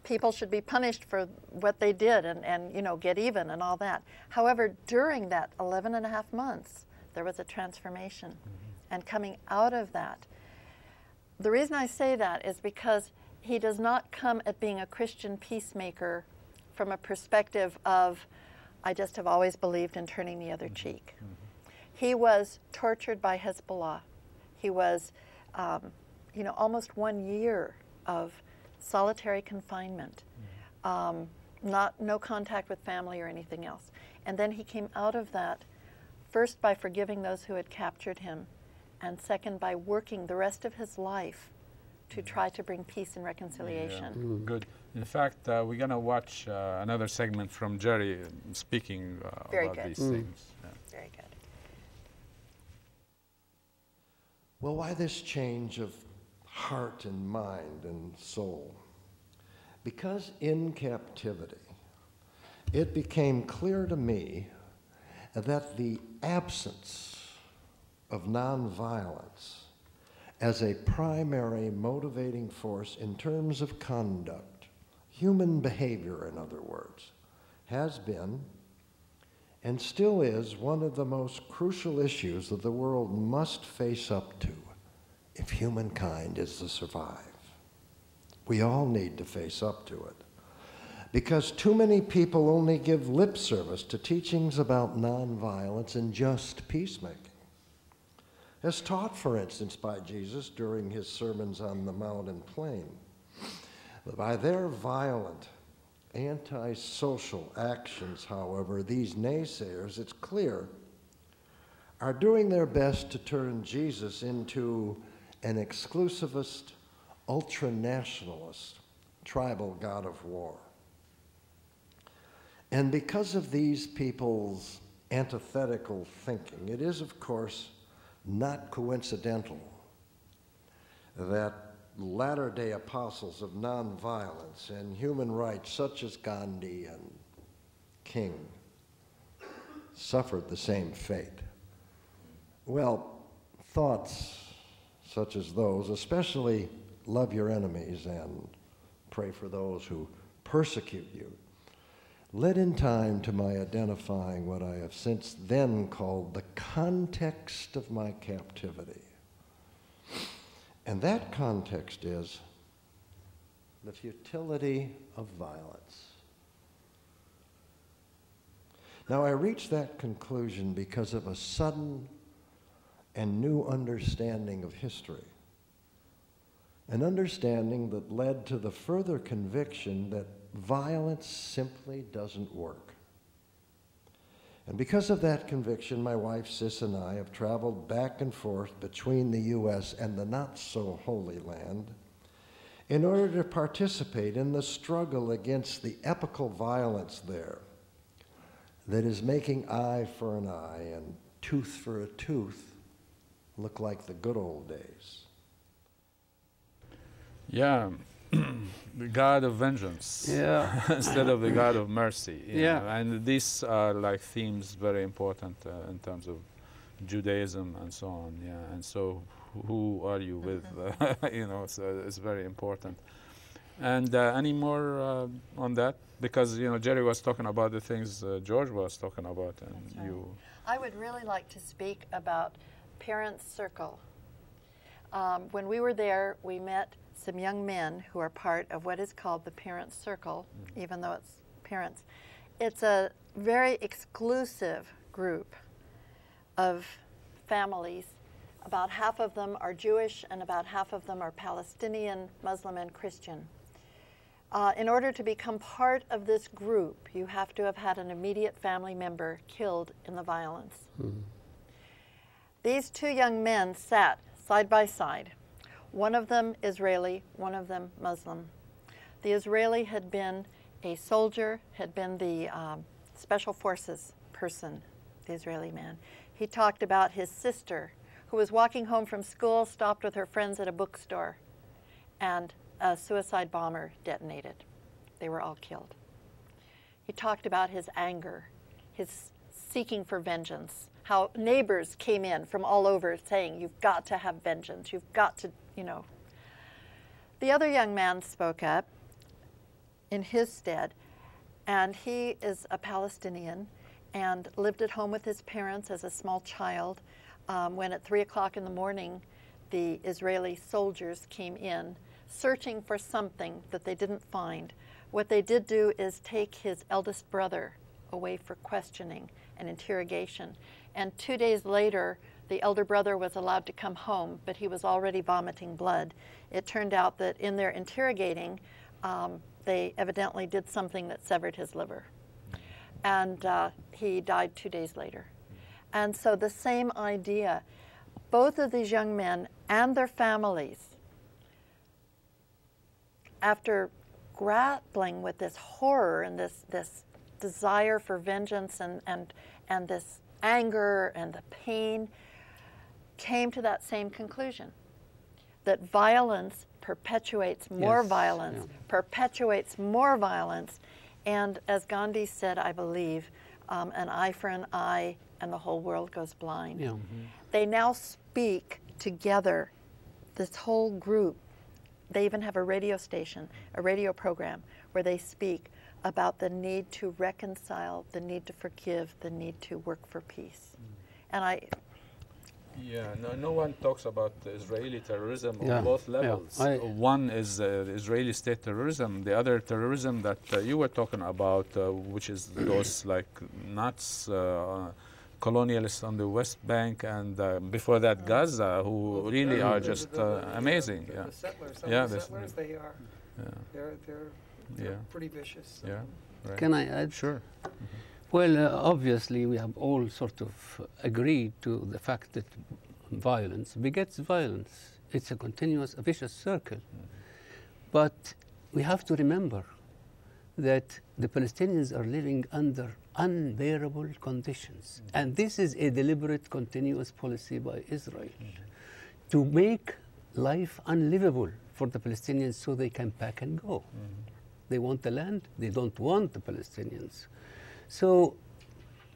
people should be punished for what they did and, and you know, get even and all that. However, during that eleven and a half months, there was a transformation. And coming out of that, the reason I say that is because he does not come at being a Christian peacemaker from a perspective of, I just have always believed in turning the other cheek. He was tortured by Hezbollah. He was, um, you know, almost one year of solitary confinement, um, not no contact with family or anything else. And then he came out of that, first by forgiving those who had captured him, and second by working the rest of his life to try to bring peace and reconciliation. Yeah. Mm. Good. In fact, uh, we're gonna watch uh, another segment from Jerry speaking uh, Very about good. these mm. things. Yeah. Very good. Well, why this change of heart and mind and soul? Because in captivity, it became clear to me that the absence of nonviolence as a primary motivating force in terms of conduct, human behavior, in other words, has been and still is one of the most crucial issues that the world must face up to if humankind is to survive. We all need to face up to it, because too many people only give lip service to teachings about nonviolence and just peacemaking. As taught, for instance, by Jesus during his sermons on the Mount and Plain, by their violent antisocial actions, however, these naysayers, it's clear, are doing their best to turn Jesus into an exclusivist, ultra-nationalist, tribal god of war. And because of these people's antithetical thinking, it is, of course, not coincidental that Latter-day apostles of nonviolence and human rights, such as Gandhi and King, suffered the same fate. Well, thoughts such as those, especially love your enemies and pray for those who persecute you, led in time to my identifying what I have since then called the context of my captivity. And that context is the futility of violence. Now, I reached that conclusion because of a sudden and new understanding of history, an understanding that led to the further conviction that violence simply doesn't work. And because of that conviction, my wife, Sis, and I have traveled back and forth between the U S and the not-so-holy land in order to participate in the struggle against the epical violence there that is making eye for an eye and tooth for a tooth look like the good old days. Yeah, the God of vengeance, yeah, instead of the God of mercy. Yeah, know? And these are like themes very important uh, in terms of Judaism and so on. Yeah, and so who are you with? Uh, you know, so it's very important. And uh, any more uh, on that? Because you know, Jerry was talking about the things uh, George was talking about, and that's right. You. I would really like to speak about Parents Circle. Um, when we were there, we met some young men who are part of what is called the Parents Circle, mm-hmm. even though it's parents. It's a very exclusive group of families. About half of them are Jewish, and about half of them are Palestinian, Muslim, and Christian. Uh, in order to become part of this group, you have to have had an immediate family member killed in the violence. Mm-hmm. These two young men sat side by side. One of them Israeli, one of them Muslim. The Israeli had been a soldier, had been the um, special forces person, the Israeli man. He talked about his sister, who was walking home from school, stopped with her friends at a bookstore, and a suicide bomber detonated. They were all killed. He talked about his anger, his seeking for vengeance, how neighbors came in from all over saying, you've got to have vengeance, you've got to, you know. The other young man spoke up in his stead, and he is a Palestinian and lived at home with his parents as a small child um, when at three o'clock in the morning, the Israeli soldiers came in searching for something that they didn't find. What they did do is take his eldest brother away for questioning and interrogation. And two days later, the elder brother was allowed to come home, but he was already vomiting blood. It turned out that in their interrogating, um, they evidently did something that severed his liver. And uh, he died two days later. And so the same idea, both of these young men and their families, after grappling with this horror and this, this desire for vengeance and, and, and this anger and the pain, came to that same conclusion, that violence perpetuates more yes, violence, yeah. perpetuates more violence. And as Gandhi said, I believe, um, an eye for an eye and the whole world goes blind. Yeah. Mm-hmm. They now speak together, this whole group. They even have a radio station, a radio program, where they speak about the need to reconcile, the need to forgive, the need to work for peace. Mm. And I... Yeah, no, no one talks about Israeli terrorism yeah. on both levels. Yeah. One is uh, Israeli state terrorism, the other terrorism that uh, you were talking about, uh, which is those like nuts, uh, colonialists on the West Bank, and uh, before that Gaza, who well, really are just the, the, the, uh, amazing. The, the, yeah. the settlers, some yeah, of the settlers, they are. Yeah. They're, they're They're yeah. pretty vicious. So. Yeah. Right. Can I add? Sure. Mm-hmm. Well, uh, obviously, we have all sort of agreed to the fact that violence begets violence. It's a continuous, a vicious circle. Mm-hmm. But we have to remember that the Palestinians are living under unbearable conditions. Mm-hmm. And this is a deliberate, continuous policy by Israel mm-hmm. to make life unlivable for the Palestinians so they can pack and go. Mm-hmm. They want the land, they don't want the Palestinians. So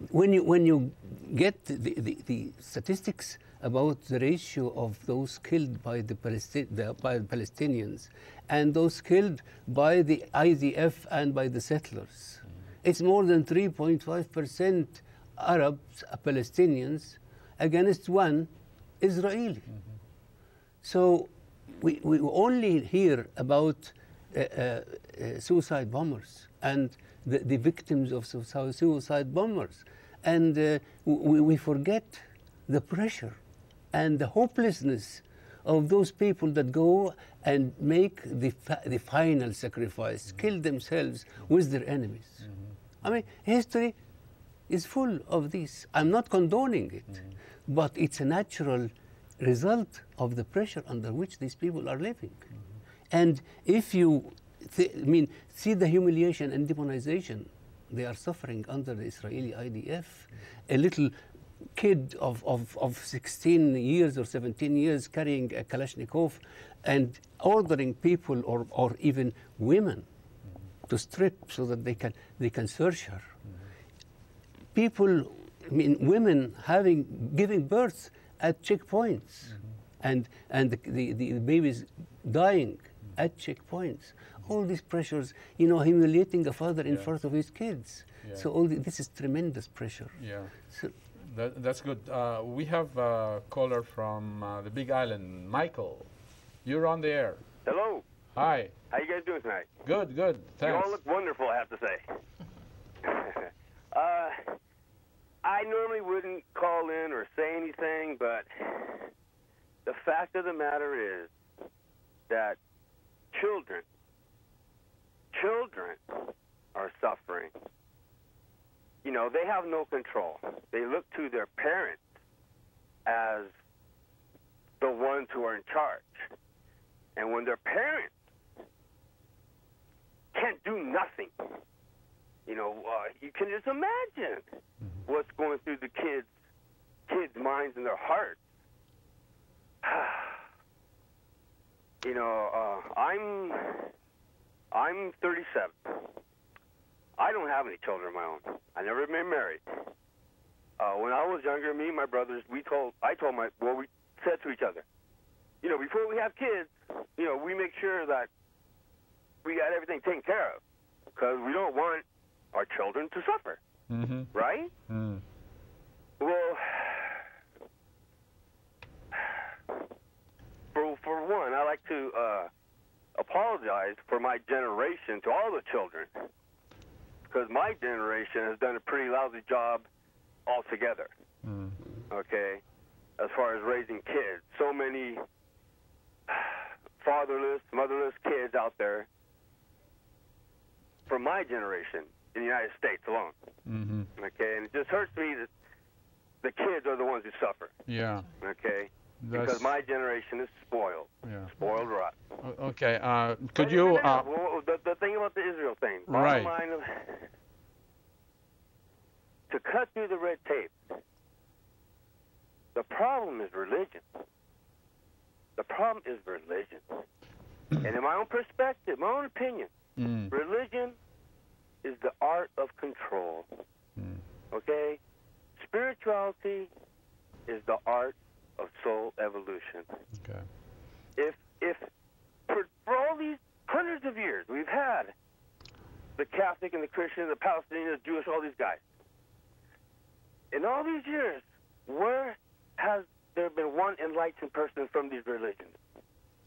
when you, when you get the, the, the statistics about the ratio of those killed by the, Palesti the by Palestinians and those killed by the I D F and by the settlers, mm-hmm. it's more than three point five percent Arabs, Palestinians, against one Israeli. Mm-hmm. So we, we only hear about Uh, uh, uh, suicide bombers and the, the victims of suicide bombers. And uh, we, we forget the pressure and the hopelessness of those people that go and make the, fa the final sacrifice, mm-hmm. kill themselves with their enemies. Mm-hmm. I mean, history is full of this. I'm not condoning it, mm-hmm. but it's a natural result of the pressure under which these people are living. Mm-hmm. And if you, th- I mean, see the humiliation and demonization they are suffering under the Israeli I D F, mm-hmm. a little kid of, of, of sixteen years or seventeen years carrying a Kalashnikov and ordering people or, or even women mm-hmm. to strip so that they can, they can search her. Mm-hmm. People, I mean, women having, giving birth at checkpoints mm-hmm. and, and the, the, the babies dying mm-hmm. at checkpoints. All these pressures, you know, humiliating a father in yeah. front of his kids. Yeah. So all the, this is tremendous pressure. Yeah. So, That, that's good. Uh, we have a caller from uh, the Big Island. Michael, you're on the air. Hello. Hi. How you guys doing tonight? Good, good. Thanks. You all look wonderful, I have to say. uh, I normally wouldn't call in or say anything, but the fact of the matter is that children, children are suffering. You know, they have no control. They look to their parents as the ones who are in charge. And when their parents can't do nothing, you know, uh, you can just imagine what's going through the kids' kids' minds and their hearts. You know, uh, I'm I'm thirty-seven. I don't have any children of my own. I never been married. Uh, when I was younger, me and my brothers, we told, I told my, well, we said to each other, you know, before we have kids, you know, we make sure that we got everything taken care of because we don't want our children to suffer, mm-hmm. right? Mm. Well, for, for one, I like to uh, apologize for my generation to all the children. Because my generation has done a pretty lousy job altogether, mm. okay, as far as raising kids. So many fatherless, motherless kids out there from my generation in the United States alone, mm-hmm. okay? And it just hurts me that the kids are the ones who suffer, yeah, okay? That's because my generation is spoiled, yeah. spoiled rot. Okay, uh, could but you... Uh, well, the, the thing about the Israel thing, right. Bottom line, to cut through the red tape, the problem is religion. The problem is religion. And in my own perspective, my own opinion, mm. religion is the art of control, mm. okay? Spirituality is the art of soul evolution. Okay. If if for, for all these hundreds of years we've had the Catholic and the Christian, the Palestinian, the Jewish, all these guys. In all these years, where has there been one enlightened person from these religions?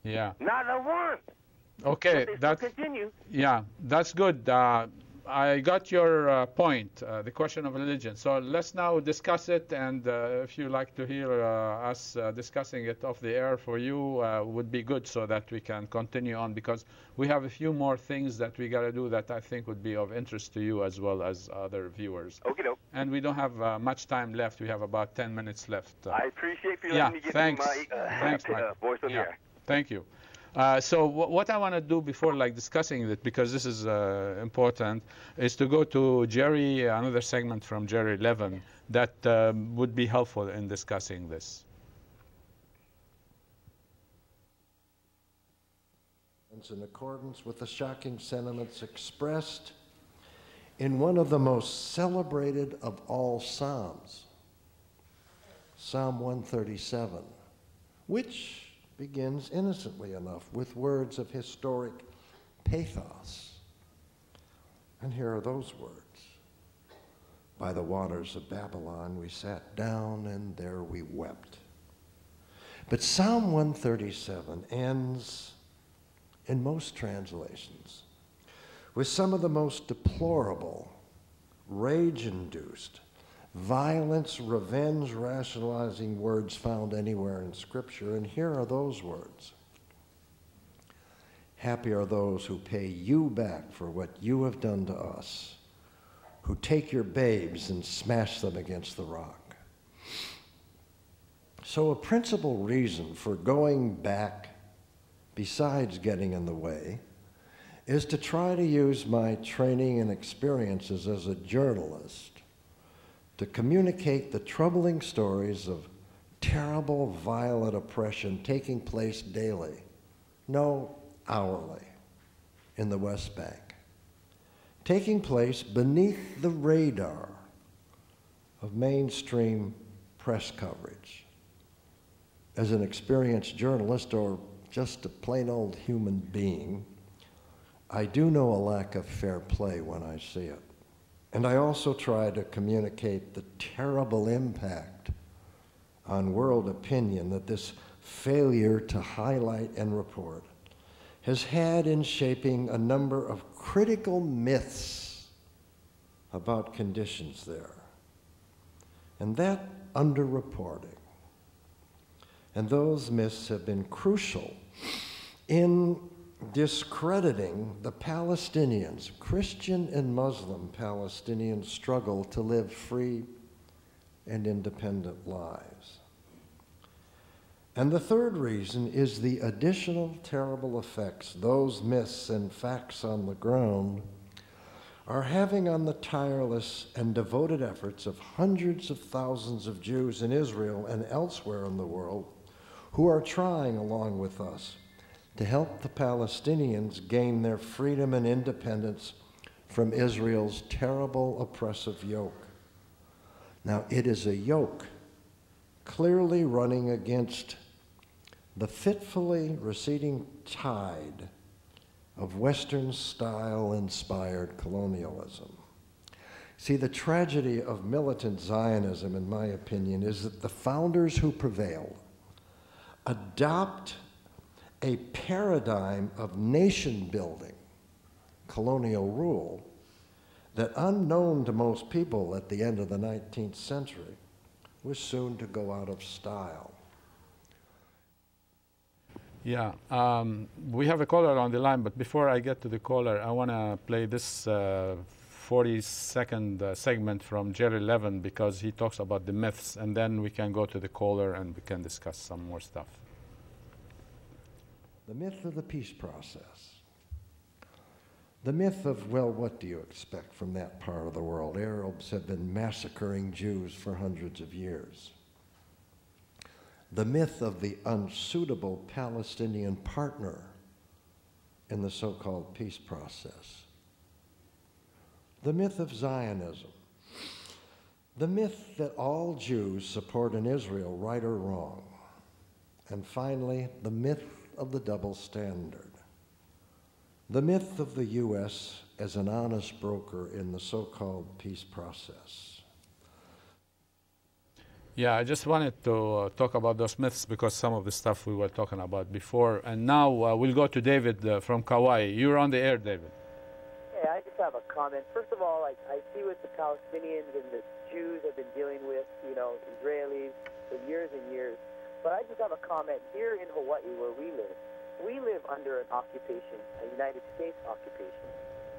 Yeah. Not a one. Okay, that's continue. Yeah, that's good. Uh, I got your uh, point, uh, the question of religion. So let's now discuss it, and uh, if you like to hear uh, us uh, discussing it off the air for you, uh, would be good so that we can continue on, because we have a few more things that we got to do that I think would be of interest to you as well as other viewers. Okay, no. And we don't have uh, much time left. We have about ten minutes left. Uh, I appreciate you letting me get my uh, thanks, uh, voice on the air. Thank you. Uh, so w what I want to do before like discussing it, because this is uh, important, is to go to Jerry, another segment from Jerry Levin that um, would be helpful in discussing this. In accordance with the shocking sentiments expressed in one of the most celebrated of all Psalms, Psalm one thirty-seven, which begins innocently enough with words of historic pathos. And here are those words. By the waters of Babylon we sat down and there we wept. But Psalm one thirty-seven ends, in most translations, with some of the most deplorable, rage-induced, violence, revenge, rationalizing words found anywhere in Scripture. And here are those words. Happy are those who pay you back for what you have done to us, who take your babes and smash them against the rock. So a principal reason for going back, besides getting in the way, is to try to use my training and experiences as a journalist to communicate the troubling stories of terrible, violent oppression taking place daily, no, hourly, in the West Bank, taking place beneath the radar of mainstream press coverage. As an experienced journalist, or just a plain old human being, I do know a lack of fair play when I see it. And I also try to communicate the terrible impact on world opinion that this failure to highlight and report has had in shaping a number of critical myths about conditions there. And that underreporting, and those myths have been crucial in discrediting the Palestinians, Christian and Muslim Palestinians' struggle to live free and independent lives. And the third reason is the additional terrible effects those myths and facts on the ground are having on the tireless and devoted efforts of hundreds of thousands of Jews in Israel and elsewhere in the world who are trying, along with us, to help the Palestinians gain their freedom and independence from Israel's terrible oppressive yoke. Now, it is a yoke clearly running against the fitfully receding tide of Western-style inspired colonialism. See, the tragedy of militant Zionism, in my opinion, is that the founders who prevailed adopt a paradigm of nation-building, colonial rule, that unknown to most people at the end of the nineteenth century was soon to go out of style. Yeah, um, we have a caller on the line, but before I get to the caller, I want to play this forty-second uh, uh, segment from Jerry Levin, because he talks about the myths, and then we can go to the caller and we can discuss some more stuff. The myth of the peace process. The myth of, well, what do you expect from that part of the world? Arabs have been massacring Jews for hundreds of years. The myth of the unsuitable Palestinian partner in the so-called peace process. The myth of Zionism. The myth that all Jews support an Israel, right or wrong. And finally, the myth of the double standard. The myth of the U S as an honest broker in the so-called peace process. Yeah, I just wanted to uh, talk about those myths because some of the stuff we were talking about before. And now uh, we'll go to David uh, from Kauai. You're on the air, David. Hey, I just have a comment. First of all, I, I see what the Palestinians and the Jews have been dealing with, you know, Israelis for years and years. But I just have a comment. Here in Hawaii, where we live, we live under an occupation, a United States occupation.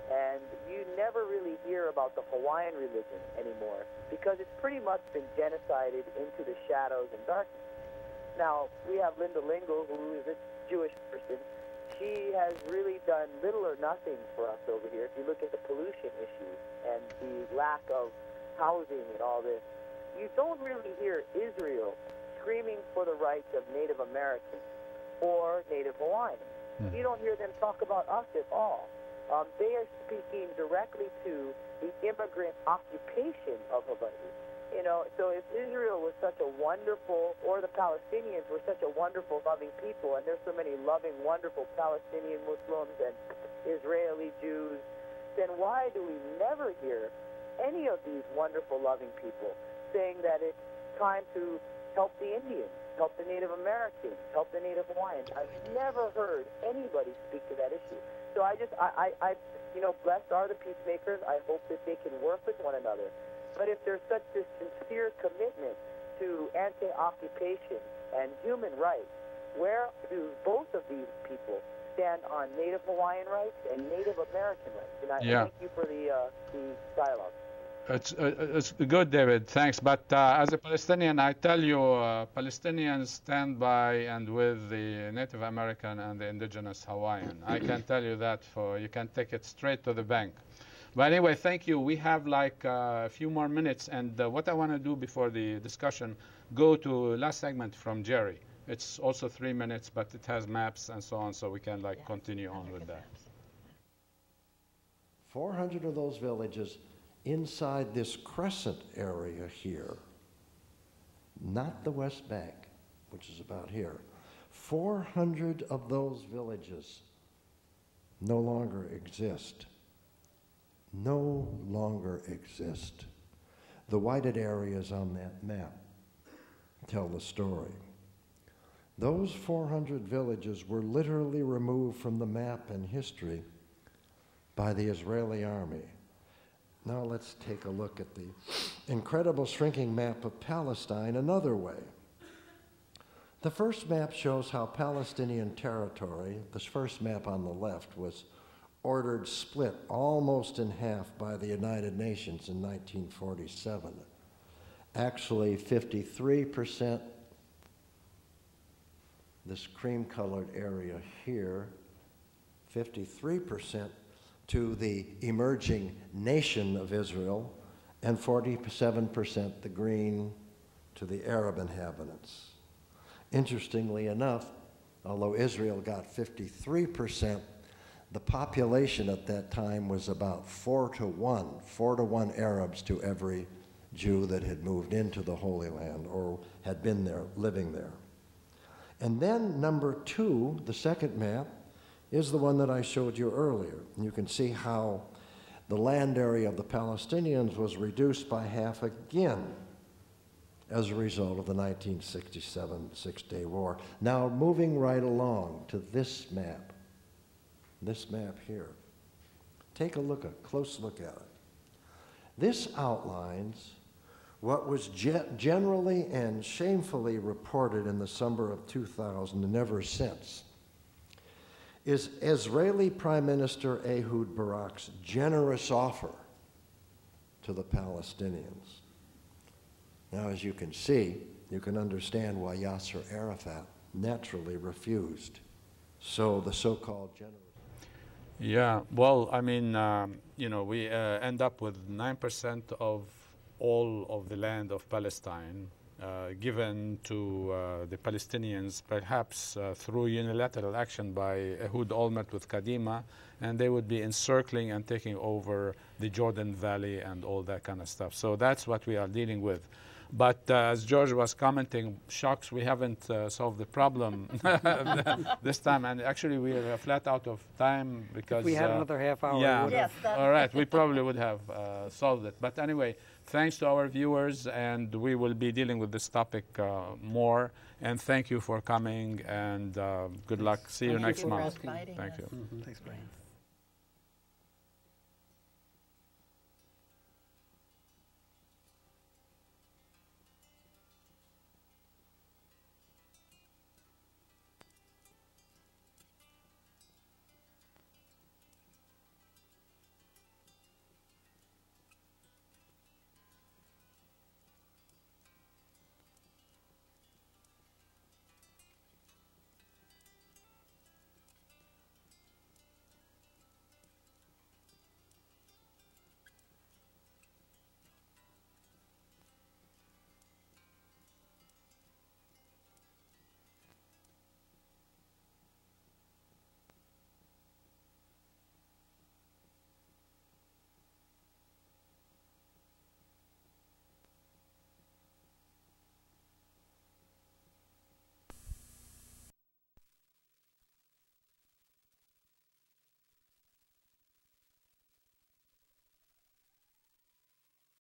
And you never really hear about the Hawaiian religion anymore because it's pretty much been genocided into the shadows and darkness. Now, we have Linda Lingle, who is a Jewish person. She has really done little or nothing for us over here. If you look at the pollution issues and the lack of housing and all this, you don't really hear Israel screaming for the rights of Native Americans or Native Hawaiians. Mm. You don't hear them talk about us at all. Um, they are speaking directly to the immigrant occupation of Hawaii. You know, so if Israel was such a wonderful, or the Palestinians were such a wonderful, loving people, and there's so many loving, wonderful Palestinian Muslims and Israeli Jews, then why do we never hear any of these wonderful, loving people saying that it's time to help the Indians, help the Native Americans, help the Native Hawaiians? I've never heard anybody speak to that issue. So I just, I, I, I, you know, blessed are the peacemakers. I hope that they can work with one another. But if there's such this sincere commitment to anti-occupation and human rights, where do both of these people stand on Native Hawaiian rights and Native American rights? And I yeah. thank you for the, uh, the dialogue. It's, it's good, David. Thanks. But uh, as a Palestinian, I tell you, uh, Palestinians stand by and with the Native American and the indigenous Hawaiian. I can tell you that. For you can take it straight to the bank. But anyway, thank you. We have like uh, a few more minutes. And uh, what I want to do before the discussion, go to last segment from Jerry. It's also three minutes, but it has maps and so on, so we can like yeah, continue on with that. Maps. four hundred of those villages inside this crescent area here, not the West Bank, which is about here. four hundred of those villages no longer exist. No longer exist. The whited areas on that map tell the story. Those four hundred villages were literally removed from the map and history by the Israeli army. Now let's take a look at the incredible shrinking map of Palestine another way. The first map shows how Palestinian territory, this first map on the left, was ordered split almost in half by the United Nations in nineteen forty-seven. Actually, fifty-three percent, this cream-colored area here, fifty-three percent to the emerging nation of Israel, and forty-seven percent, the green, to the Arab inhabitants. Interestingly enough, although Israel got fifty-three percent, the population at that time was about four to one, four to one Arabs to every Jew that had moved into the Holy Land or had been there, living there. And then number two, the second map, is the one that I showed you earlier. And you can see how the land area of the Palestinians was reduced by half again as a result of the nineteen sixty-seven Six-Day War. Now moving right along to this map, this map here. Take a look, a close look at it. This outlines what was ge generally and shamefully reported in the summer of two thousand and ever since is Israeli Prime Minister Ehud Barak's generous offer to the Palestinians. Now, as you can see, you can understand why Yasser Arafat naturally refused. So the so-called generous. Yeah, well, I mean, um, you know, we uh, end up with nine percent of all of the land of Palestine Uh, given to uh, the Palestinians, perhaps uh, through unilateral action by Ehud Olmert with Kadima, and they would be encircling and taking over the Jordan Valley and all that kind of stuff. So that's what we are dealing with. But uh, as George was commenting, shocks, we haven't uh, solved the problem this time. And actually, we are flat out of time because... If we had uh, another half hour. Yeah. Yes, all right. We probably would have uh, solved it. But anyway, thanks to our viewers, and we will be dealing with this topic uh, more. And thank you for coming, and uh, good luck. See you next month. Thank you. Mm-hmm. Thanks, Brian.